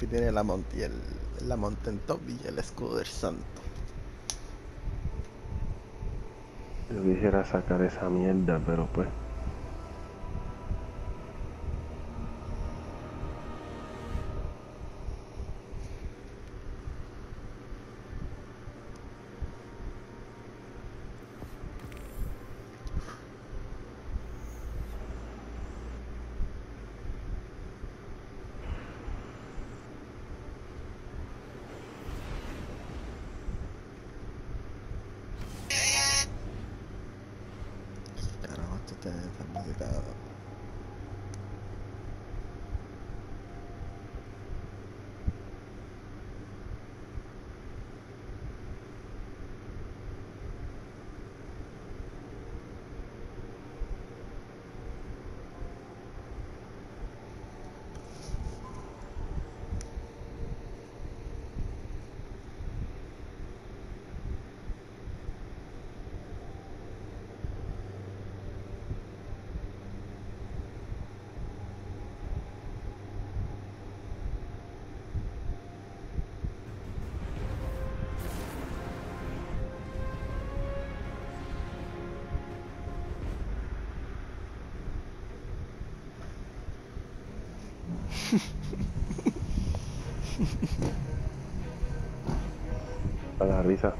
Capi tiene la Mountain Top y el escudo del santo. Yo quisiera sacar esa mierda, pero pues... A la risa.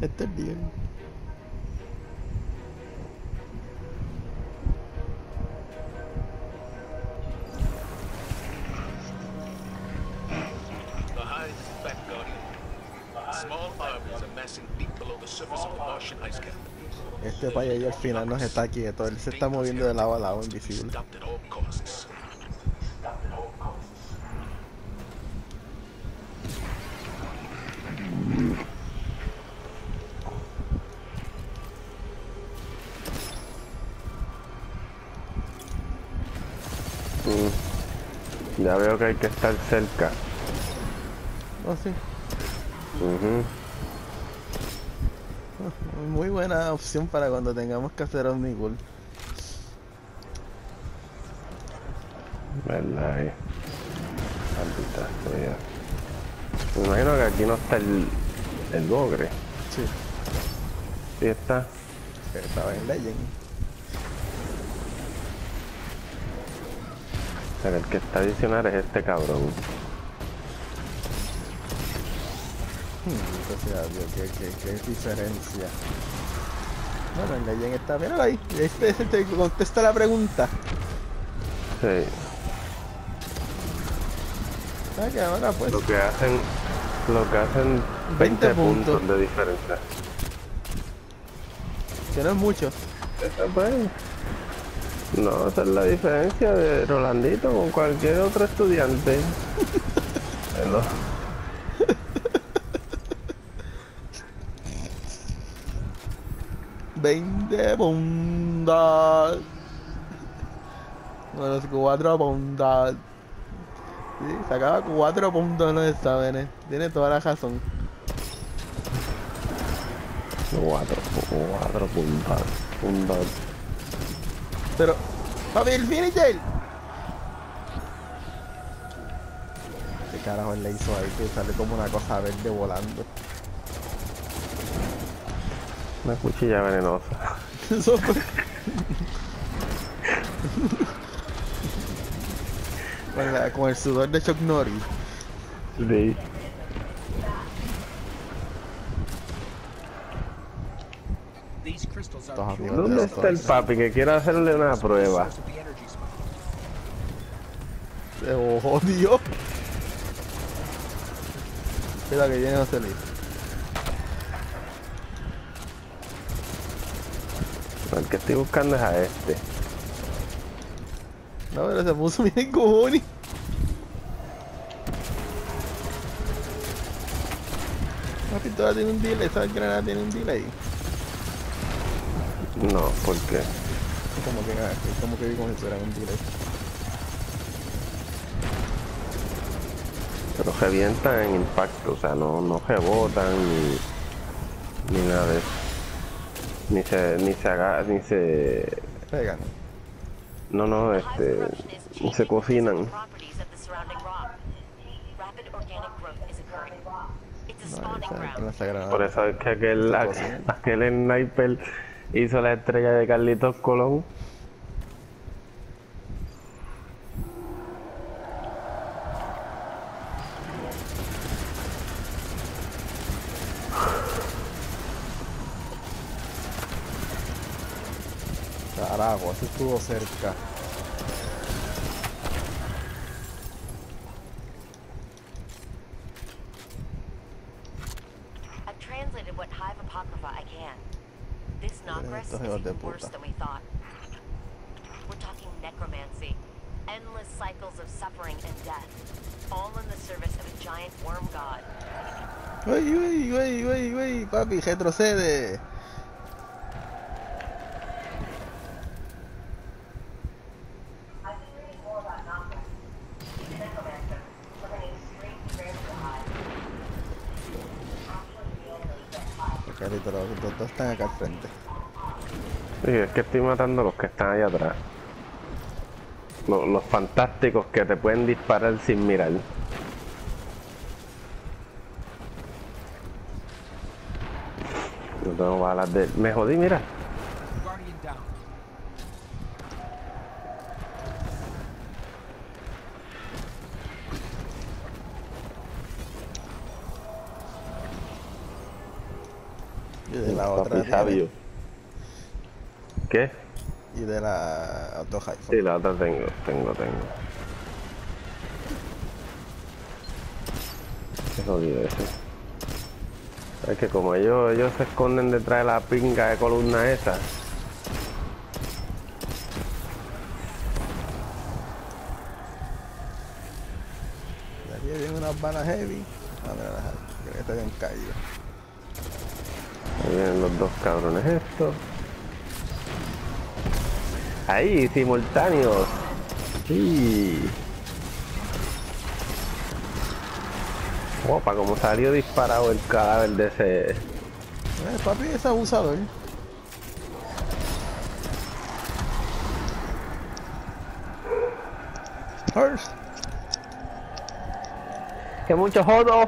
Está bien. Behind the back guardian. Small armies amassing deep below the surface of the Martian ice cap. Este payo ahí al final nos está aquí de todo, él se está moviendo de lado a lado, invisible. Ya veo que hay que estar cerca. Oh, sí. Muy buena opción para cuando tengamos que hacer Omnigull. Verdad, maldita sea. Me imagino que aquí no está el logre. Sí. Sí está. Estaba en Legend. O sea, que el que está adicional es este cabrón. Qué diferencia. Bueno, en Legend está... Míralo ahí, este es el que contesta la pregunta. Sí. ¿Sabes qué? Ahora pues... Lo que hacen 20 puntos de diferencia. Que no es mucho. Pues... No, esa es la diferencia de Rolandito con cualquier otro estudiante. De bondad, bueno, 4 bondad, sí, sacaba 4 puntos, no está bien, tiene toda la razón. 4 puntos, pero papi, el finisher, qué carajo él le hizo ahí, que sale como una cosa verde volando. Una cuchilla venenosa. Eso fue... con el sudor de Chuck Norris. Sí. ¿Dónde está el papi que quiere hacerle una prueba? Se jodió. Espera que viene a salir. El que estoy buscando es a este. No, pero se puso bien cojones. La pistola tiene un delay, esa granada tiene un delay. No, ¿por qué? Como que vi como si fuera un delay. Pero revientan en impacto, o sea, no rebotan ni nada de eso. Ni se pegan. No, no, se cocinan. Por eso es que aquel sniper hizo la estrella de Carlitos Colón. Carajo, eso estuvo cerca. Estos hijos de puta. Uy, uy, uy, uy, uy, papi, retrocede. Carito, los dos están acá al frente. Sí, es que estoy matando a los que están allá atrás. Los fantásticos que te pueden disparar sin mirar. No tengo balas de... Me jodí, mira. De la otra sabio. ¿Qué? Y de la otra iPhone. Sí, la otra tengo. Qué jodido ese. Es que como ellos se esconden detrás de la pinga de columna esa. Daría bien unas balas heavy. Ah, mira, creo que está bien caído. Ahí vienen los dos cabrones estos. Ahí, simultáneos. Sí. Opa, como salió disparado el cadáver de ese. Papi es abusado, ¿eh? First. Que mucho jodo.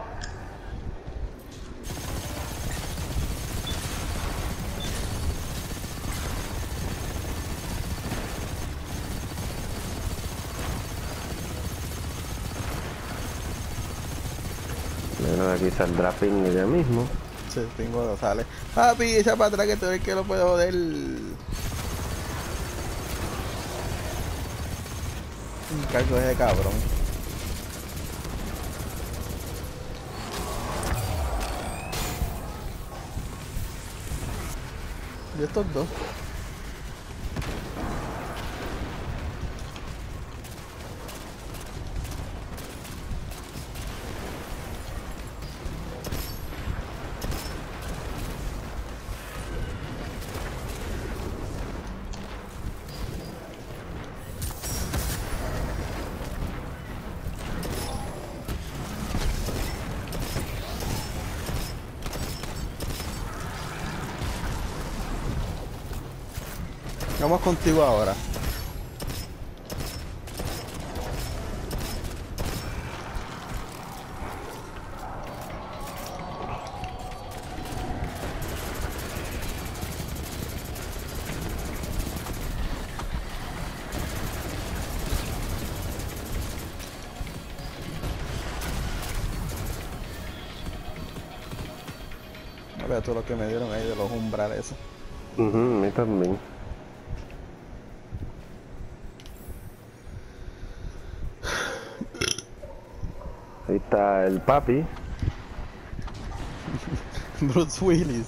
Aquí saldrá ping ya mismo. Sí, pingo no sale. Papi, esa para atrás que te ves que lo puedo joder. Un cargo de cabrón. Y estos dos. Vamos contigo ahora. A ver, todo lo que me dieron ahí de los umbrales esos. A mí también. Ahí está el papi. Bruce Willis.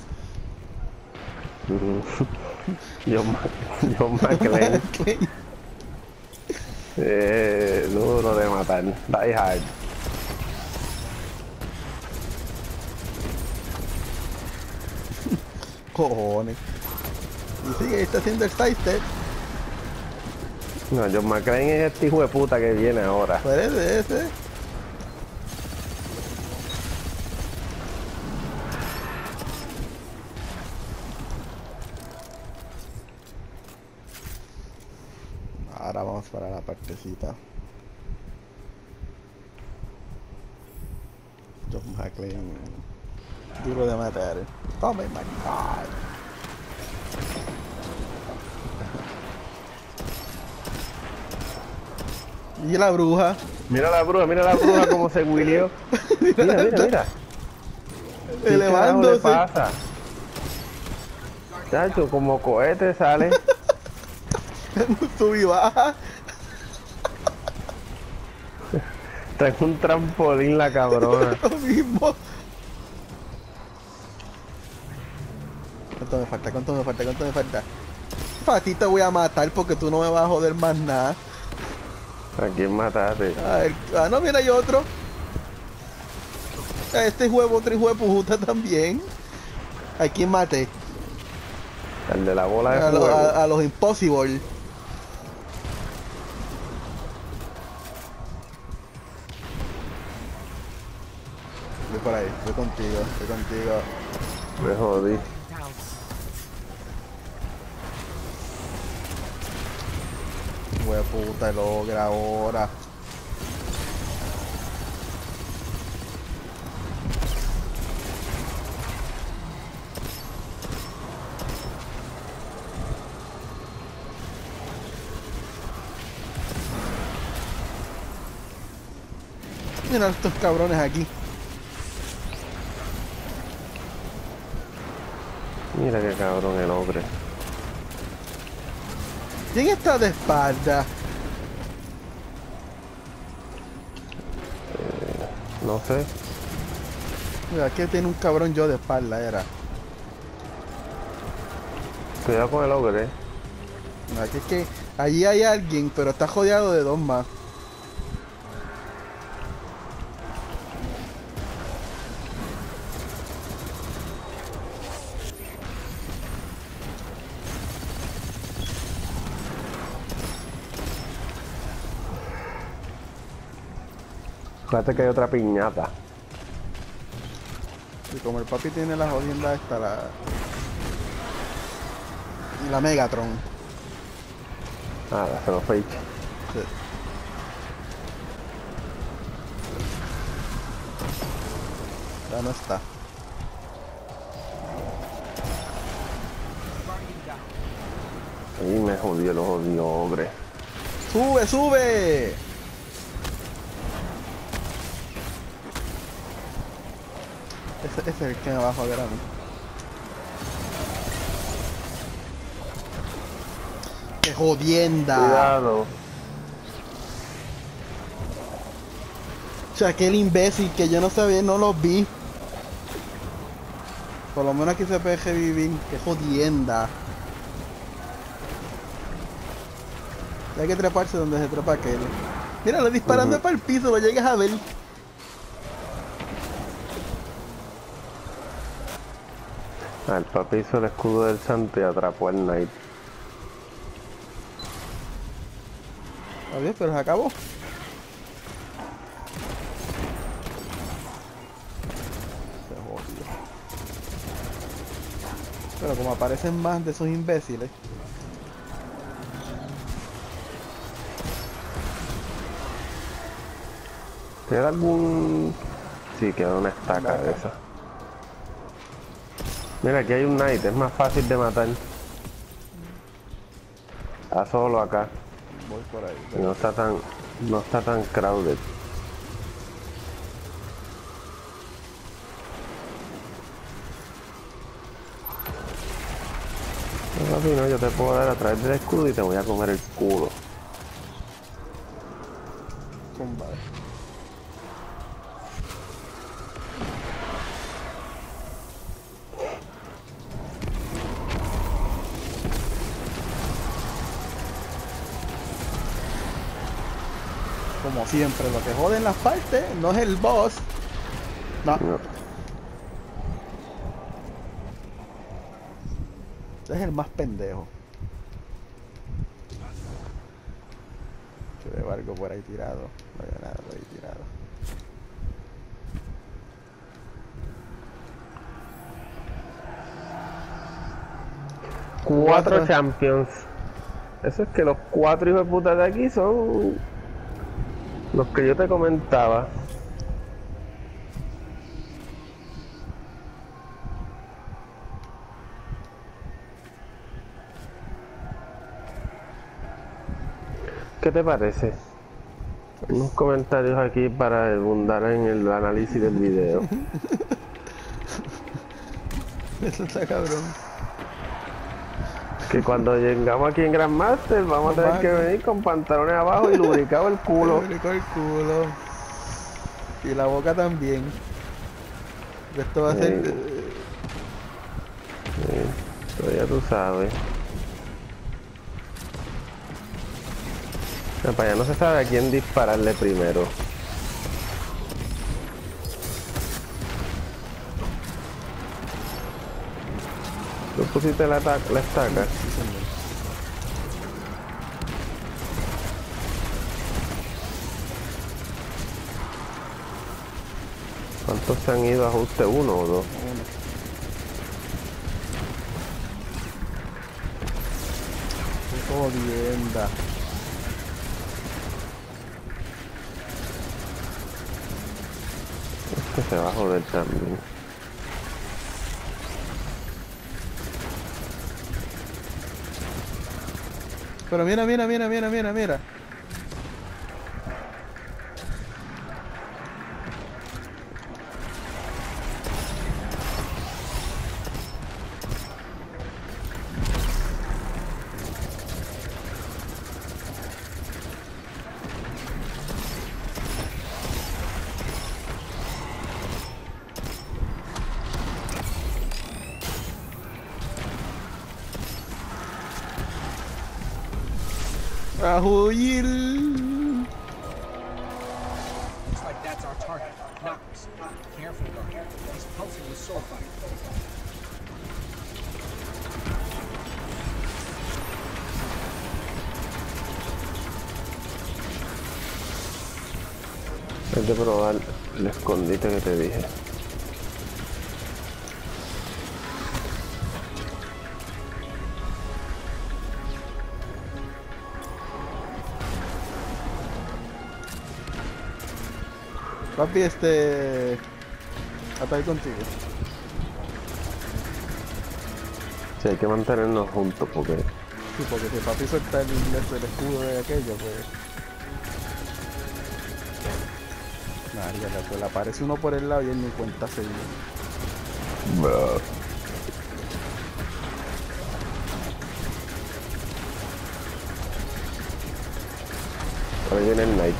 John McClane. Duro de matar. Die hard. Cojones. Y sigue, está haciendo el sidestep. No, John McClane es este hijo de puta que viene ahora. Parece ese. Ahora vamos para la partecita. John McClane, duro de matar. Oh my god. Y la bruja. Mira la bruja como se huileó. Mira. Elevándose. ¿Qué pasa? Chacho, como cohete sale. Sube y baja. Trae un trampolín la cabrona. Lo mismo. ¿Cuánto me falta? A ti te voy a matar porque tú no me vas a joder más nada. ¿A quién mataste? Ah, no, mira, hay otro. Este huevo, otro hijo de puta también. ¿A quién maté? El de la bola de fuego. A los Impossible. Voy por ahí, voy contigo. Me jodí. Hue puta, logra ahora. Mira estos cabrones aquí. Mira qué cabrón el hombre. ¿Quién está de espalda? No sé. Mira, aquí tiene un cabrón yo de espalda, era. Cuidado con el ogre. Aquí es que allí hay alguien, pero está jodeado de dos más. Espérate que hay otra piñata. Y como el papi tiene la jodienda esta, la Megatron. Ah, la se lo fake. Sí. Ya no está. Y me jodió, lo jodió, hombre. ¡Sube! Ese es el que me va a joder a mí. ¡Qué jodienda! Cuidado. O sea, aquel imbécil que yo no sabía, no los vi. Por lo menos aquí se puede revivir. ¡Qué jodienda! Y hay que treparse donde se trepa aquel. Mira, lo disparando para el piso, lo llegas a ver. El papi hizo el escudo del santo y atrapó al Knight. Está bien, pero se acabó. Se jodió. Pero como aparecen más de esos imbéciles. ¿Queda algún...? Sí, queda una estaca de esa. Mira, aquí hay un Knight, es más fácil de matar. Está solo acá. Voy por ahí. Y no está tan crowded. No, papi, no, yo te puedo dar a través del escudo y te voy a comer el culo. Combate. Como siempre, lo que jode en las partes no es el boss. No. Es el más pendejo. Yo veo algo por ahí tirado. No veo nada por ahí tirado. Cuatro champions. Eso es que los cuatro hijos de puta de aquí son los que yo te comentaba. ¿Qué te parece? Unos comentarios aquí para abundar en el análisis del video. Eso está cabrón. Que cuando llegamos aquí en Grand Master vamos a tener que venir con pantalones abajo y lubricado el culo. Lubricado el culo. Y la boca también. Esto va a ser... Esto ya tú sabes. Para allá no se sabe a quién dispararle primero. ¿Tú pusiste la estaca? ¿Cuántos se han ido a ajuste? ¿Uno o dos? ¡Qué jodienda! Este se va a joder también. Pero mira, mira, mira, mira, mira, mira. ¡A huir! Hay que probar el escondite que te dije. Papi, hasta ahí contigo. Sí, hay que mantenernos juntos porque... Sí, porque si papi suelta el escudo de aquello, pues... María, pues le aparece uno por el lado y él ni cuenta se dio. Ahora viene el Knight.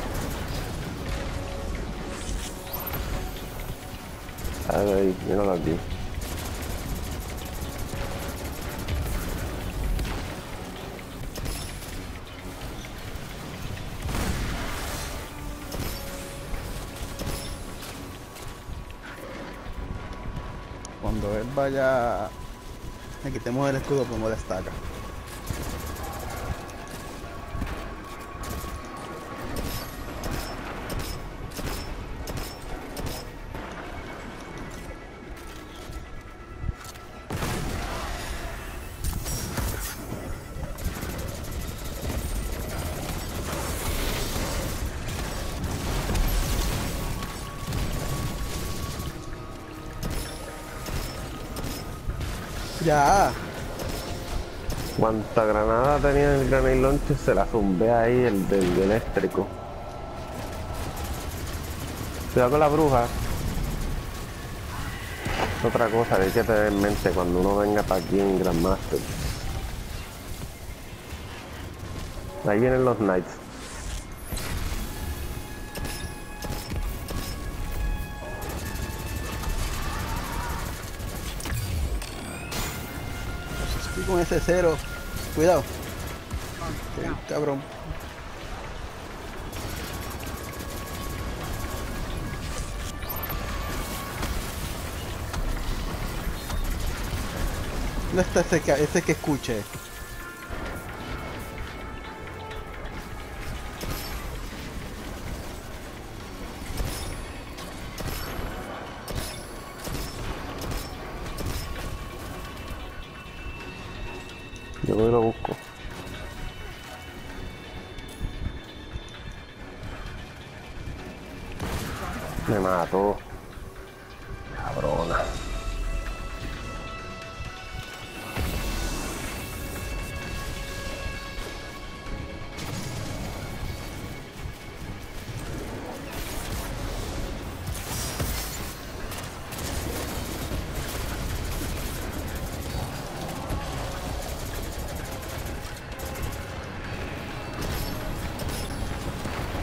A ver, míralo aquí. Cuando él vaya, le quitemos el escudo como la estaca. Ya. Cuánta granada tenía el granilón, se la zumbé ahí el del eléctrico. Cuidado con la bruja. Otra cosa que hay que tener en mente cuando uno venga para aquí en Grand Master. Ahí vienen los Knights. Con ese cero, cuidado, cabrón. No está ese que escuche. Yo voy y lo busco. Me mató. Cabrona.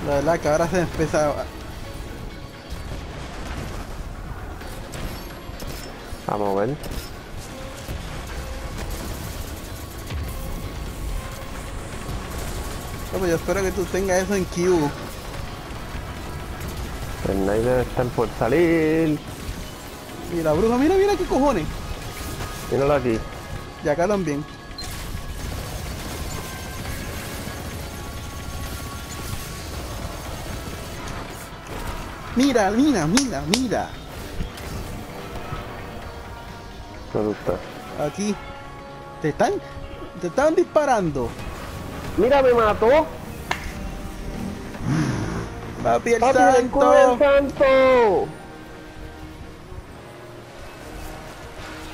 La verdad que ahora se empieza a... Vamos a ver. Pero yo espero que tú tengas eso en Q. El Snyder está por salir. Mira, bruja, mira, mira qué cojones. Míralo aquí. Y acá también. Mira, mira, mira, mira. ¿Dónde está? Aquí. Te están disparando. Mira, me mató. Papi, el santo.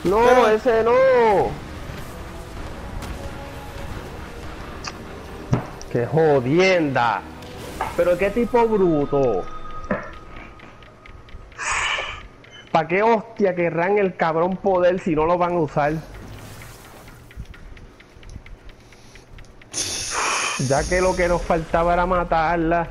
No, pero... ese no. Qué jodienda. Pero qué tipo bruto. ¿Para qué hostia querrán el cabrón poder si no lo van a usar? Ya que lo que nos faltaba era matarla.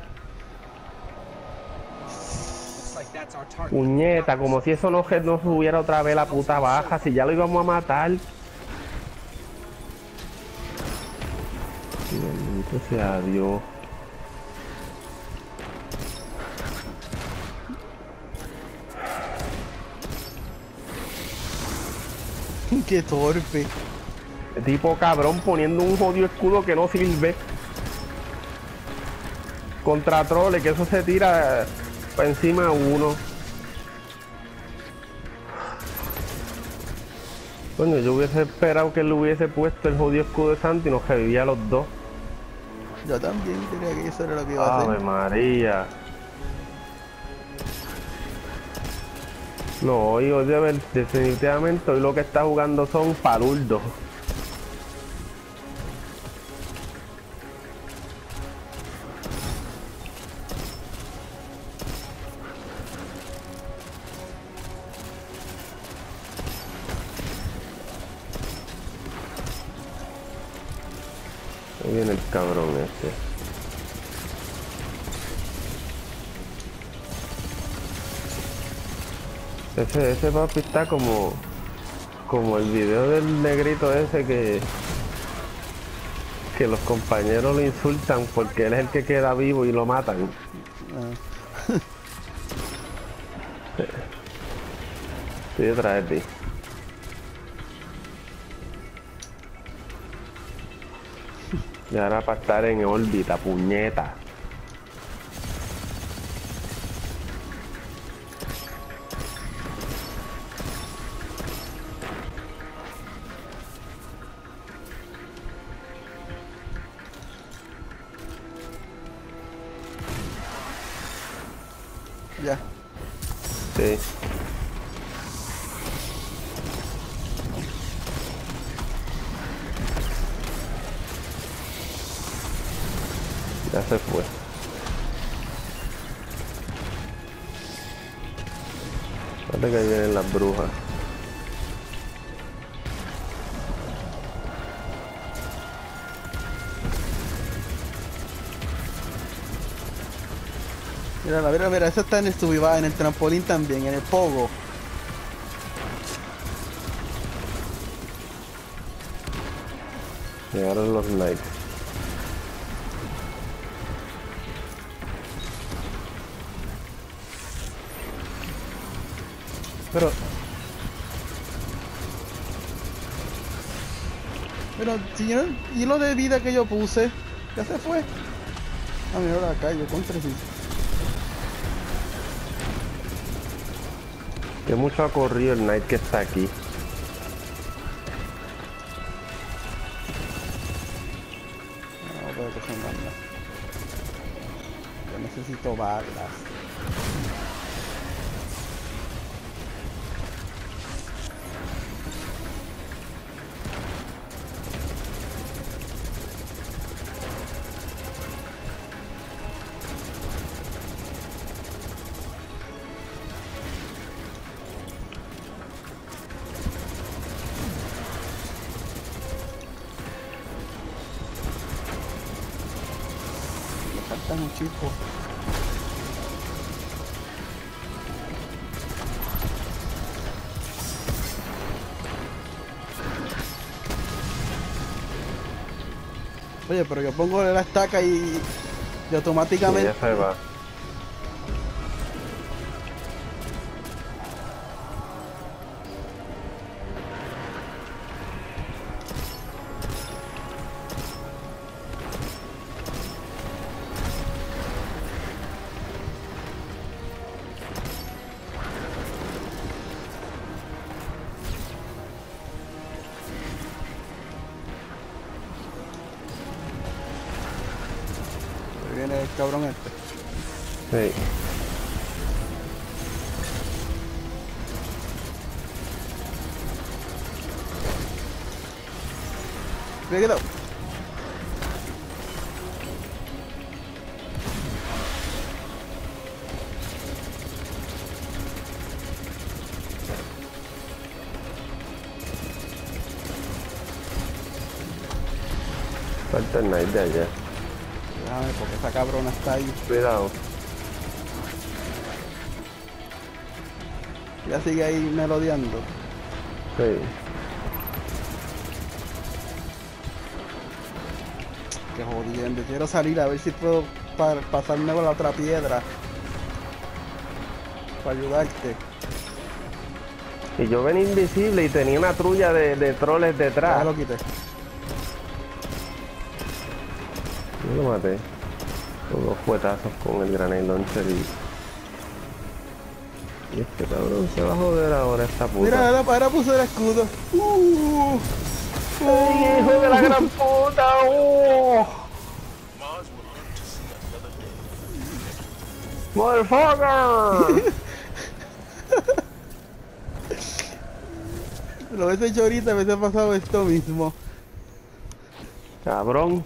Puñeta, como si eso no subiera otra vez la puta baja, si ya lo íbamos a matar. Bendito sea Dios. Qué torpe. Tipo cabrón poniendo un jodido escudo que no sirve. Contra troles, que eso se tira para encima de uno. Bueno, yo hubiese esperado que él le hubiese puesto el jodido escudo de Santi y nos revivía a los dos. Yo también creía que eso era lo que iba a hacer. ¡Ave María! No, hoy definitivamente hoy lo que está jugando son palurdos. Ahí viene el cabrón este. Ese papi está como el video del negrito ese que los compañeros lo insultan porque él es el que queda vivo y lo matan. Ah. Estoy detrás de ti. Y ahora para estar en órbita, puñeta. Ya. Sí. Ya se fue. Parece que ahí vienen las brujas. Mira, mira, mira, eso está en el subiva, en el trampolín también, en el pogo. Llegaron los likes. Pero, señor, ¿y lo de vida que yo puse? ¿Ya se fue? Ah, mira, ahora acá, yo contra sí. Que mucho ha corrido el Knight que está aquí. No, pero que son balas. Yo necesito balas. faltan un chico. Oye, pero yo pongo la estaca y automáticamente... Sí, ya se va. Viene el cabrón este. Sí. Cuidado. Falta el Night de allá. Porque esa cabrona está ahí. Cuidado. Ya sigue ahí melodeando. Sí. Qué jodiendo. Quiero salir a ver si puedo pasarme con la otra piedra. Para ayudarte. Y yo venía invisible y tenía una trulla de troles detrás. Ya lo quité. Yo lo maté con dos puetazos con el granate launcher y este cabrón se va a joder ahora esta puta. Mira, ahora puso el escudo. ¡Ay, hijo de la gran puta! ¡Motherfucker! Lo hubiese hecho ahorita, me hubiese pasado esto mismo. Cabrón.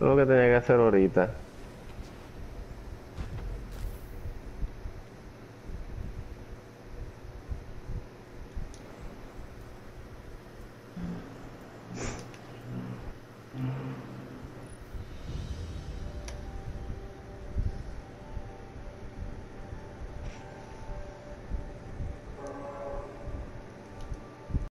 Lo que tenía que hacer ahorita.